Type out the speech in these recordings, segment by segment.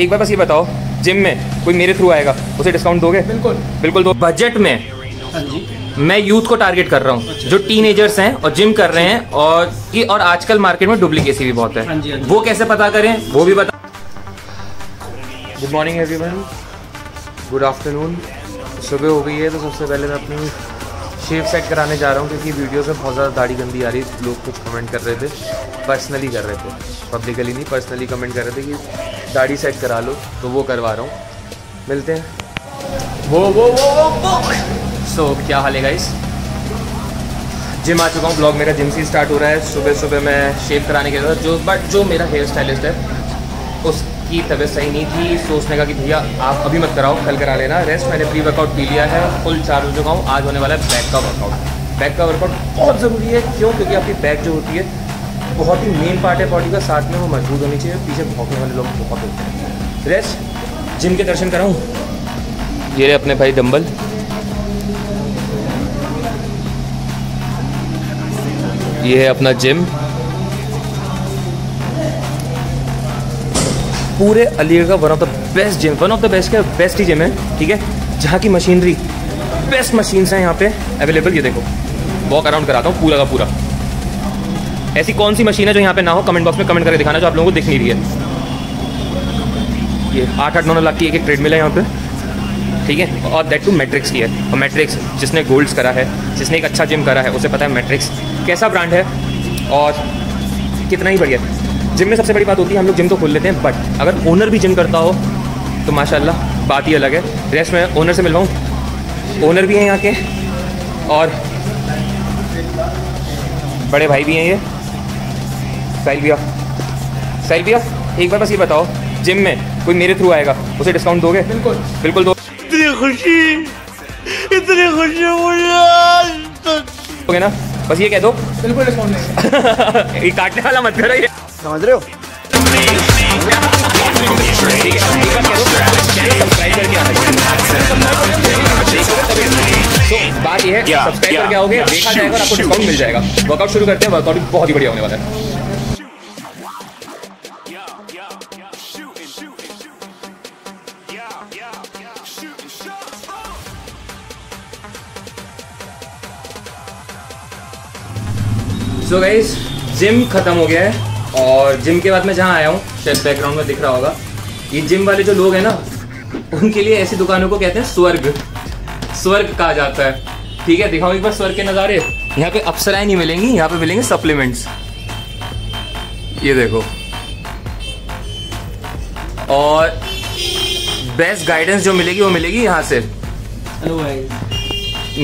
एक बार बस ये बताओ, जिम में कोई मेरे थ्रू आएगा उसे डिस्काउंट दोगे? बिल्कुल बिल्कुल दो। बजट में मैं यूथ को टारगेट कर रहा हूँ, जो टीनेजर्स हैं और जिम कर रहे हैं और आजकल मार्केट में डुप्लीकेसी भी बहुत है, वो कैसे पता करें वो भी बता। Good morning everyone, good afternoon. सुबह हो गई है तो सबसे पहले मैं अपनी शेव सेट कराने जा रहा हूँ, क्योंकि वीडियो में बहुत ज़्यादा दाढ़ी गंदी आ रही है। लोग कुछ कमेंट कर रहे थे, पर्सनली कर रहे थे, पब्लिकली नहीं, पर्सनली कमेंट कर रहे थे कि दाढ़ी सेट करा लो, तो वो करवा रहा हूँ। मिलते हैं। So, क्या हाल है गाइस? जिम आ चुका हूँ, ब्लॉग मेरा जिम से स्टार्ट हो रहा है। सुबह सुबह मैं शेव कराने के बाद जो मेरा हेयर स्टाइलिस्ट है उसकी तबीयत सही नहीं थी, सो उसने कहा कि भैया आप अभी मत कराओ, कल करा लेना। रेस्ट मैंने प्री वर्कआउट पी लिया है, फुल चार्ज हो चुका हूँ। आज होने वाला है बैक का वर्कआउट। बैक का वर्कआउट बहुत ज़रूरी है, क्यों? क्योंकि आपकी बैक जो होती है बहुत ही मेन पार्ट है बॉडी का, साथ में वो मजबूत होनी चाहिए। पीछे भौंकने वाले लोग बहुत होते हैं। रेस्ट, जिम के दर्शन कराऊँ। ये अपने भाई डम्बल, ये है अपना जिम। पूरे अलीगढ़ का one of the best gym, one of the best का बेस्ट ही जिम है, ठीक है, जहाँ की मशीनरी बेस्ट मशीन्स हैं यहाँ पे अवेलेबल। ये देखो, वॉक अराउंड कराता हूँ पूरा का पूरा। ऐसी कौन सी मशीन है जो यहाँ पे ना हो? कमेंट बॉक्स में कमेंट करके दिखाना, जो आप लोगों को दिख नहीं रही है। ये 8-9 लाख की एक ट्रेडमिल है यहाँ पे, ठीक है, और दैट टू मैट्रिक्स की है। और मैट्रिक्स जिसने गोल्ड्स करा है, जिसने एक अच्छा जिम करा है, उसे पता है मैट्रिक्स कैसा ब्रांड है और कितना ही बढ़िया है। जिम में सबसे बड़ी बात होती है, हम लोग जिम तो खोल लेते हैं, बट अगर ओनर भी जिम करता हो तो माशाल्लाह बात ही अलग है। रेस्ट में ओनर से मिलवाऊँ, ओनर भी हैं यहाँ के और बड़े भाई भी हैं। ये साहिल भैया, एक बार बस ये बताओ, जिम में कोई मेरे थ्रू आएगा उसे डिस्काउंट दोगे? बिल्कुल दो। इतनी खुशी हो ना, बस ये कह दो बिल्कुल डिस्काउंट। ये काटने वाला मत करो, ये समझ रहे हो? तो बात ये है, सब्सक्राइब करके आओगे देखा जाएगा और आपको डिस्काउंट मिल जाएगा। वर्कआउट शुरू करते हैं, वर्कआउट बहुत ही बढ़िया होने वाला है। सो गाइस, जिम खत्म हो गया है और जिम के बाद मैं जहाँ आया हूँ, शायद बैकग्राउंड में दिख रहा होगा, ये जिम वाले जो लोग हैं ना, उनके लिए ऐसी दुकानों को कहते हैं स्वर्ग कहा जाता है, ठीक है। दिखाओ एक बार स्वर्ग के नज़ारे। यहाँ पे अप्सराएं नहीं मिलेंगी, यहाँ पे मिलेंगे सप्लीमेंट्स। ये देखो, और बेस्ट गाइडेंस जो मिलेगी वो मिलेगी यहाँ से।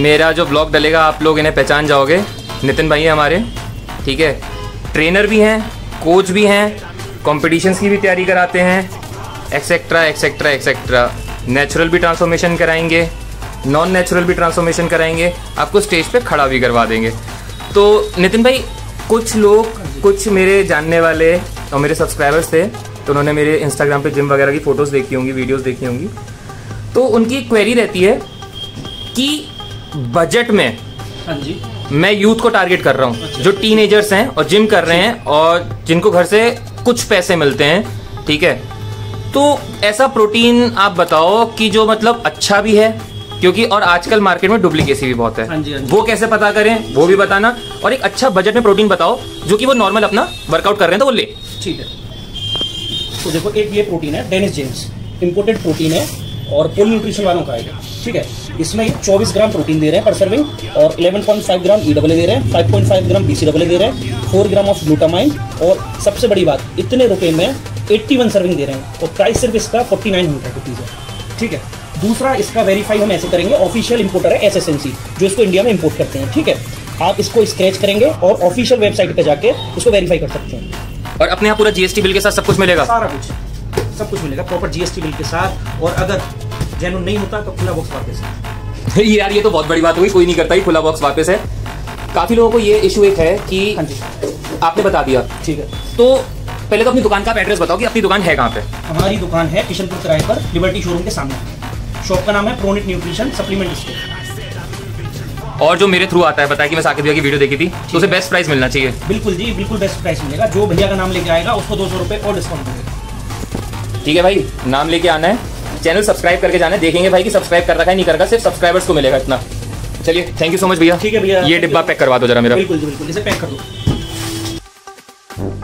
मेरा जो ब्लॉग डलेगा आप लोग इन्हें पहचान जाओगे। नितिन भाई है हमारे, ठीक है, ट्रेनर भी हैं, कोच भी हैं, कॉम्पिटिशन्स की भी तैयारी कराते हैं, एक्सेट्रा। नेचुरल भी ट्रांसफॉर्मेशन कराएंगे, नॉन नेचुरल भी ट्रांसफॉर्मेशन कराएंगे, आपको स्टेज पे खड़ा भी करवा देंगे। तो नितिन भाई, कुछ मेरे जानने वाले और मेरे सब्सक्राइबर्स थे, तो उन्होंने मेरे इंस्टाग्राम पे जिम वगैरह की फ़ोटोज़ देखी होंगी, वीडियोज़ देखी होंगी, तो उनकी एक क्वेरी रहती है कि बजट में मैं यूथ को टारगेट कर रहा हूँ, जो टीनेजर्स हैं और जिम कर रहे हैं और जिनको घर से कुछ पैसे मिलते हैं, ठीक है। तो ऐसा प्रोटीन आप बताओ कि जो मतलब अच्छा भी है, क्योंकि और आजकल मार्केट में डुप्लीकेसी भी बहुत है। वो कैसे पता करें वो भी बताना, और एक अच्छा बजट में प्रोटीन बताओ जो कि वो नॉर्मल अपना वर्कआउट कर रहे हैं तो वो ले, ठीक है। तो देखो, एक ये प्रोटीन है डेनिस जेम्स, इम्पोर्टेड प्रोटीन है और प्रो न्यूट्रिशन वालों का आएगा, ठीक है। इसमें 24 ग्राम प्रोटीन दे रहे हैं पर सर्विंग, और 11.5 ग्राम EAA दे रहे हैं, 5.5 ग्राम BCAA दे रहे हैं, 4 ग्राम ऑफ ग्लूटामाइन, और सबसे बड़ी बात, इतने रुपए में 81 सर्विंग दे रहे हैं, और प्राइस सिर्फ इसका 4900 रुपीज़ है, ठीक है। दूसरा, इसका वेरीफाई हम ऐसे करेंगे, ऑफिशियल इंपोर्टर है SSMC, जो इसको इंडिया में इंपोर्ट करते हैं, ठीक है। आप इसको स्क्रैच करेंगे और ऑफिशियल वेबसाइट पर जाके इसको वेरीफाई कर सकते हैं, और अपने यहाँ पूरा GST बिल के साथ सब कुछ मिलेगा, सारा कुछ प्रॉपर GST बिल के साथ। और अगर जेन्युइन नहीं होता तो खुला बॉक्स वापस है। यार, ये तो बहुत बड़ी बात हुई, कोई नहीं करता ही खुला बॉक्स वापस है। काफी लोगों को ये इशू एक है कि आपने बता दिया, ठीक है, तो पहले तो अपनी दुकान का एड्रेस बताओ कि अपनी दुकान है कहाँ पे? हमारी दुकान है किशनगंज तराई पर, लिबर्टी शोरूम के सामने। शॉप का नाम है प्रोनिट न्यूट्रिशन सप्लीमेंट स्टोर। और जो मेरे थ्रू आता है, बताया कि मैं साकिब भैया की वीडियो देखी थी, तो उसे बेस्ट प्राइस मिलना चाहिए। बिल्कुल जी, बिल्कुल बेस्ट प्राइस मिलेगा। जो भैया का नाम लेके आएगा उसको 200 रुपये और डिस्काउंट मिलेगा। ठीक है भाई, नाम लेके आना है, चैनल सब्सक्राइब करके जाना है, देखेंगे भाई कि सब्सक्राइब कर रखा है नहीं कर रखा, सिर्फ सब्सक्राइबर्स को मिलेगा इतना। चलिए थैंक यू सो मच भैया। ठीक है भैया, ये डिब्बा पैक करवा दो जरा मेरा। बिल्कुल बिल्कुल, इसे पैक कर दो।